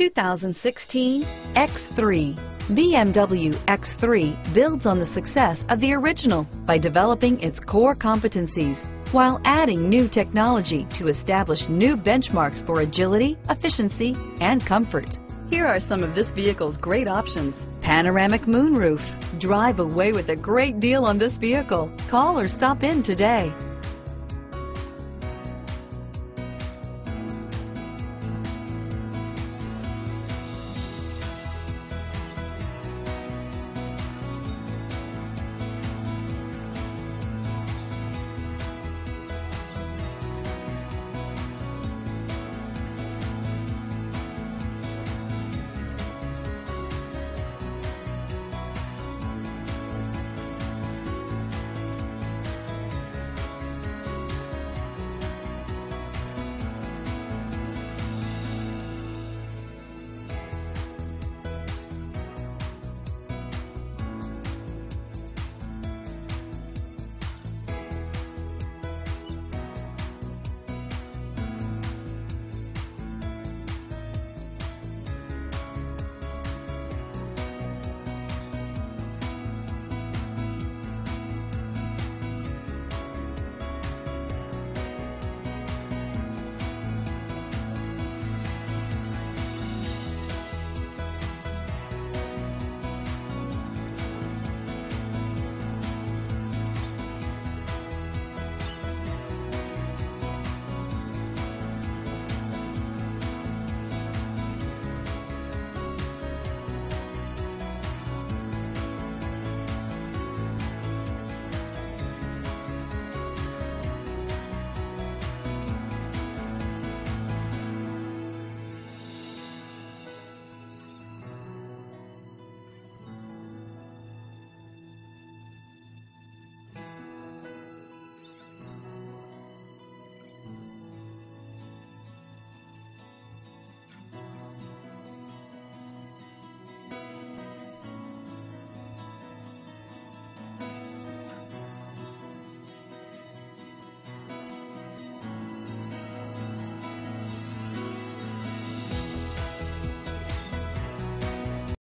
2016 X3. BMW X3 builds on the success of the original by developing its core competencies while adding new technology to establish new benchmarks for agility, efficiency, and comfort. Here are some of this vehicle's great options: panoramic moonroof. Drive away with a great deal on this vehicle. Call or stop in today.